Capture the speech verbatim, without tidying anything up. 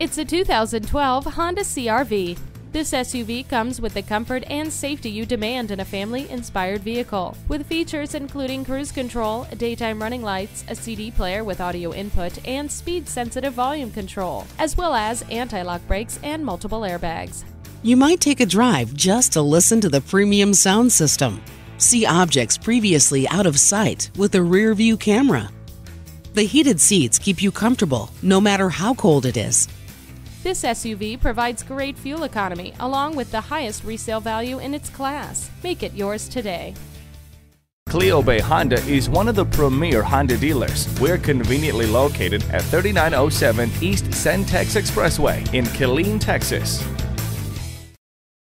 It's the two thousand twelve Honda C R V. This S U V comes with the comfort and safety you demand in a family-inspired vehicle, with features including cruise control, daytime running lights, a C D player with audio input and speed-sensitive volume control, as well as anti-lock brakes and multiple airbags. You might take a drive just to listen to the premium sound system, see objects previously out of sight with a rear-view camera. The heated seats keep you comfortable no matter how cold it is. This S U V provides great fuel economy along with the highest resale value in its class. Make it yours today. Cleo Bay Honda is one of the premier Honda dealers. We're conveniently located at thirty-nine oh seven East Cen-Tex Expressway in Killeen, Texas.